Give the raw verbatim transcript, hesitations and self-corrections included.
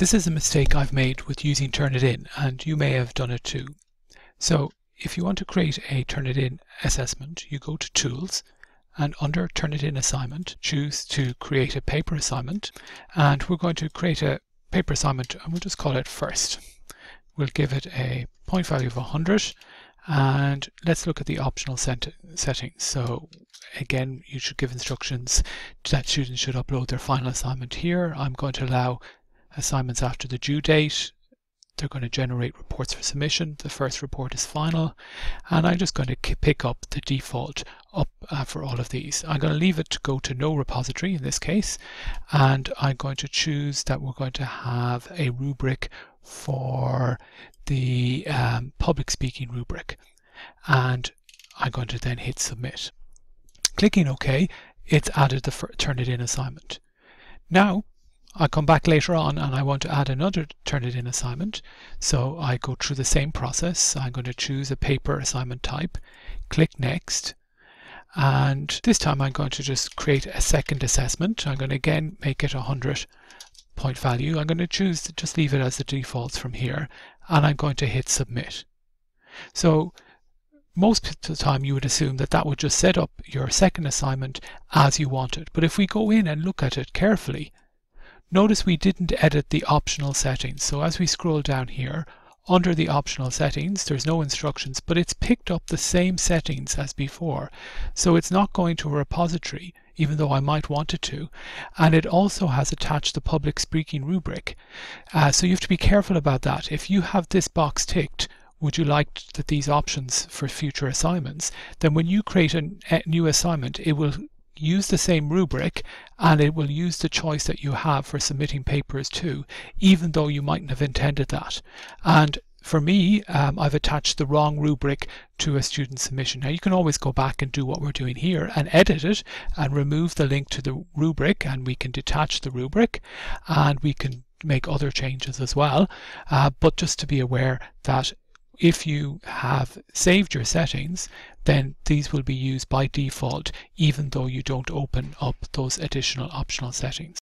This is a mistake I've made with using Turnitin, and you may have done it too. So if you want to create a Turnitin assessment, you go to Tools, and under Turnitin Assignment, choose to create a paper assignment. And we're going to create a paper assignment, and we'll just call it First. We'll give it a point value of one hundred, and let's look at the optional settings. So again, you should give instructions that students should upload their final assignment here. I'm going to allow assignments after the due date. They're going to generate reports for submission. The first report is final, and I'm just going to pick up the default up uh, for all of these. I'm going to leave it to go to no repository in this case, and I'm going to choose that we're going to have a rubric for the um, public speaking rubric, and I'm going to then hit submit. Clicking OK, it's added the Turnitin assignment. Now I come back later on and I want to add another Turnitin assignment, so I go through the same process. I'm going to choose a paper assignment type, click Next, and this time I'm going to just create a second assessment. I'm going to again make it a one hundred point value. I'm going to choose to just leave it as the defaults from here, and I'm going to hit submit. So most of the time you would assume that that would just set up your second assignment as you want it, but if we go in and look at it carefully, notice we didn't edit the optional settings. So as we scroll down here, under the optional settings, there's no instructions, but it's picked up the same settings as before. So it's not going to a repository, even though I might want it to. And it also has attached the public speaking rubric. Uh, so you have to be careful about that. If you have this box ticked, would you like that these options for future assignments, then when you create a new assignment, it will use the same rubric, and it will use the choice that you have for submitting papers too, even though you mightn't have intended that. And for me, um, I've attached the wrong rubric to a student submission. Now you can always go back and do what we're doing here and edit it and remove the link to the rubric, and we can detach the rubric and we can make other changes as well. Uh, but just to be aware that if you have saved your settings, then these will be used by default, even though you don't open up those additional optional settings.